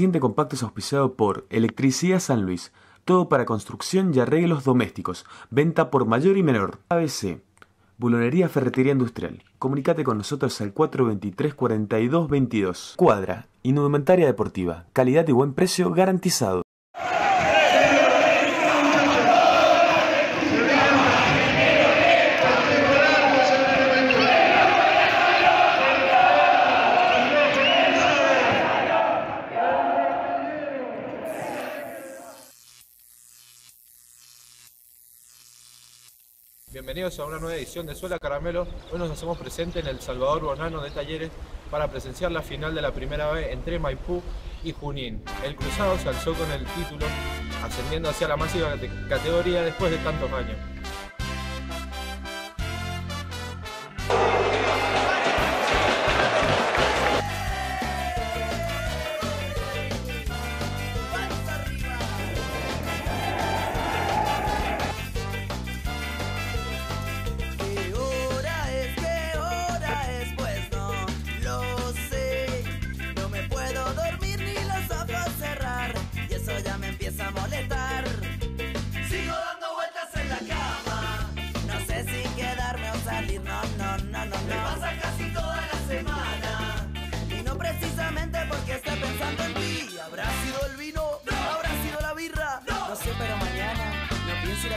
El siguiente compacto es auspiciado por Electricidad San Luis, todo para construcción y arreglos domésticos, venta por mayor y menor. PABC, Bonadería Ferretería Industrial. Comunicate con nosotros al 423-4222. Escuadra, indumentaria deportiva, calidad y buen precio garantizado. Bienvenidos a una nueva edición de Suela Caramelo. Hoy nos hacemos presente en El Salvador Borrano de Talleres para presenciar la final de la Primera B entre Maipú y Junín. El cruzado se alzó con el título, ascendiendo hacia la máxima categoría después de tantos años. Ir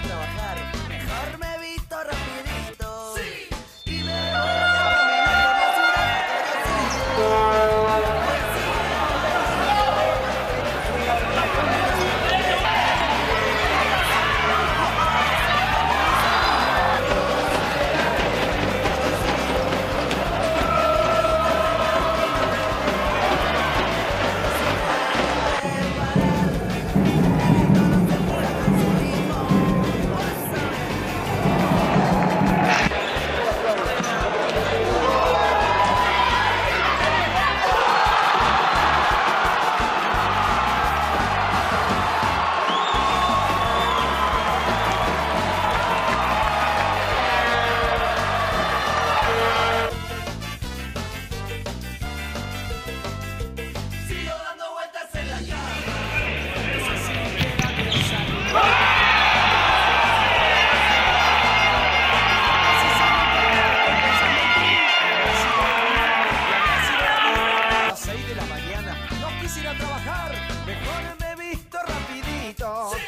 a trabajar, mejor me visto rapidito, sí,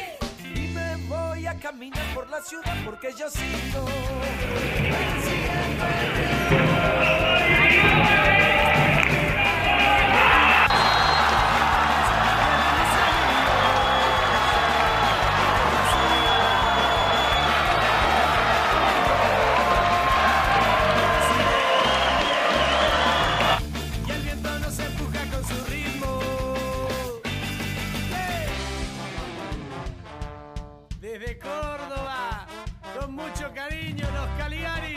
y me voy a caminar por la ciudad porque yo sigo y el viento nos empuja con su ritmo. Desde Córdoba, con mucho cariño, los Caligaris.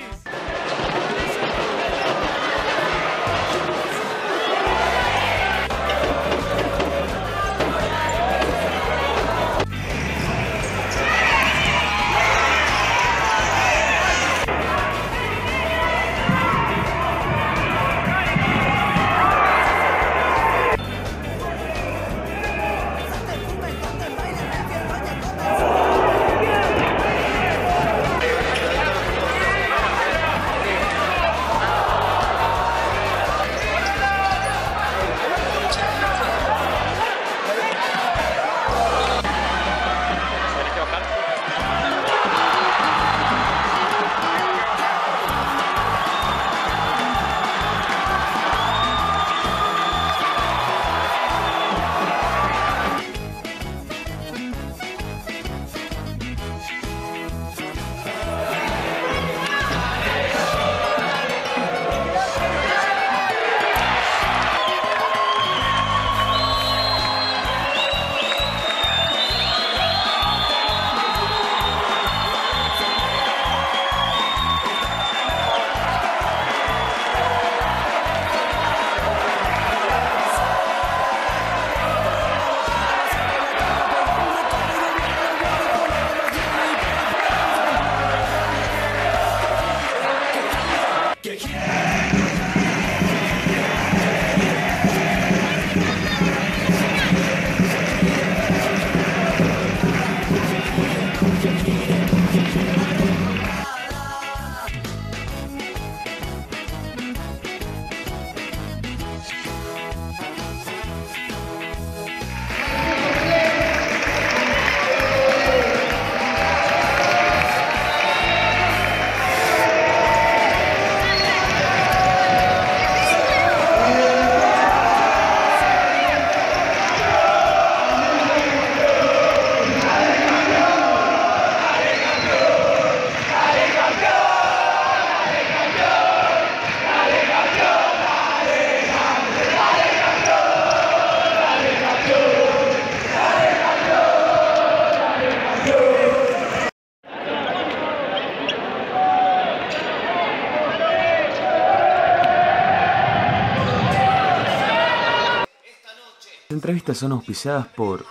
Estas son auspiciadas por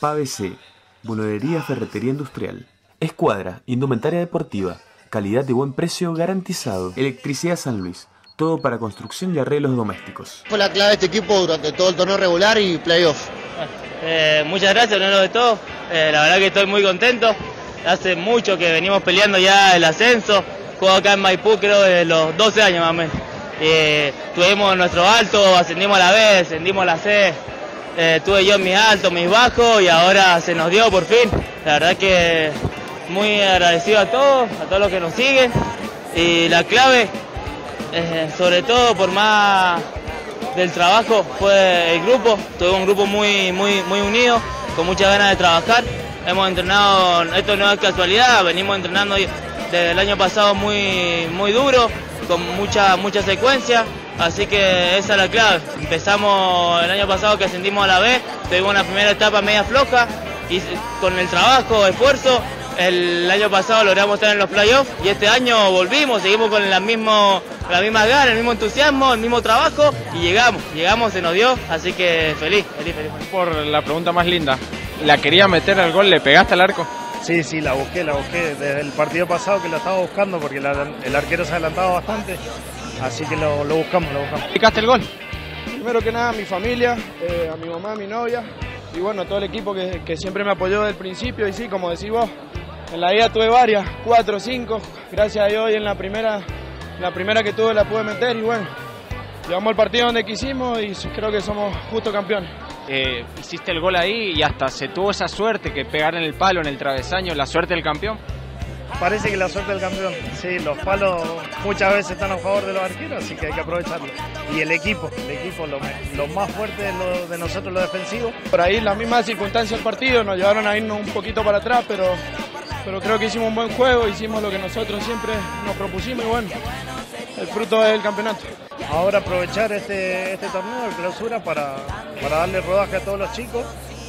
PABC, Bonadería Ferretería Industrial, Escuadra, indumentaria deportiva, calidad de buen precio garantizado, Electricidad San Luis, todo para construcción y arreglos domésticos. Fue la clave de este equipo durante todo el torneo regular y playoff. Muchas gracias, primero de todo. La verdad que estoy muy contento. Hace mucho que venimos peleando ya el ascenso. Juego acá en Maipú creo de los 12 años más o menos. Tuvimos nuestro alto, ascendimos a la B, ascendimos a la C. Tuve yo mis altos, mis bajos y ahora se nos dio por fin. La verdad que muy agradecido a todos los que nos siguen. Y la clave, sobre todo por más del trabajo, fue el grupo. Tuvimos un grupo muy unido, con muchas ganas de trabajar. Hemos entrenado, esto no es casualidad, venimos entrenando desde el año pasado muy duro, con mucha secuencia. Así que esa es la clave. Empezamos el año pasado que ascendimos a la B, tuvimos una primera etapa media floja y con el trabajo, esfuerzo, el año pasado logramos estar en los playoffs y este año volvimos, seguimos con la misma gana, el mismo entusiasmo, el mismo trabajo y llegamos, se nos dio, así que feliz. Por la pregunta más linda, la quería meter al gol, ¿le pegaste al arco? Sí, la busqué desde el partido pasado que la estaba buscando porque el arquero se adelantaba bastante. Así que lo buscamos. ¿Aplicaste el gol? Primero que nada a mi familia, a mi mamá, a mi novia y bueno, a todo el equipo que siempre me apoyó desde el principio. Y sí, como decís vos, en la vida tuve varias, 4 o 5, gracias a Dios y en la primera que tuve la pude meter y bueno, llevamos el partido donde quisimos y creo que somos justo campeones. Hiciste el gol ahí y hasta se tuvo esa suerte que pegar en el palo, en el travesaño, la suerte del campeón. Parece que la suerte del campeón, sí, los palos muchas veces están a favor de los arqueros, así que hay que aprovecharlo. Y el equipo lo más fuerte de nosotros, los defensivos. Por ahí las mismas circunstancias del partido, nos llevaron a irnos un poquito para atrás, pero creo que hicimos un buen juego, hicimos lo que nosotros siempre nos propusimos y bueno, el fruto es el campeonato. Ahora aprovechar este torneo de clausura para darle rodaje a todos los chicos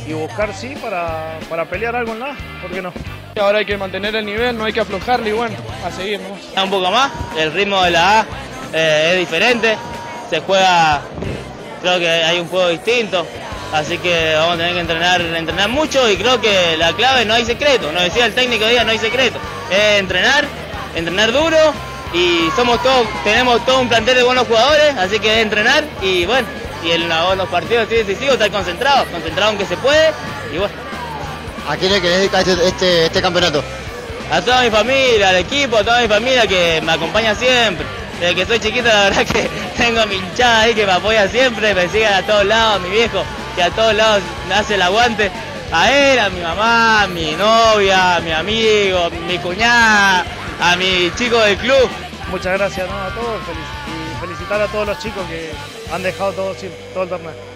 y buscar sí para pelear algo en la, ¿por qué no? Ahora hay que mantener el nivel, no hay que aflojarle y bueno, a seguir, ¿no? Un poco más, el ritmo de la A es diferente, se juega, creo que hay un juego distinto, así que vamos a tener que entrenar mucho y creo que la clave no hay secreto, nos decía el técnico Díaz, no hay secreto, es entrenar duro y tenemos todo un plantel de buenos jugadores, así que es entrenar y bueno, y en los partidos decisivos estar concentrado aunque se puede y bueno. ¿A quién le querés dedicar este campeonato? A toda mi familia, al equipo, a toda mi familia que me acompaña siempre. Desde que soy chiquito la verdad que tengo a mi hinchada ahí que me apoya siempre, me sigue a todos lados, a mi viejo, que a todos lados me hace el aguante. A él, a mi mamá, a mi novia, a mi amigo, a mi cuñada, a mi chico del club. Muchas gracias, ¿no? A todos, felicitar a todos los chicos que han dejado todo el torneo.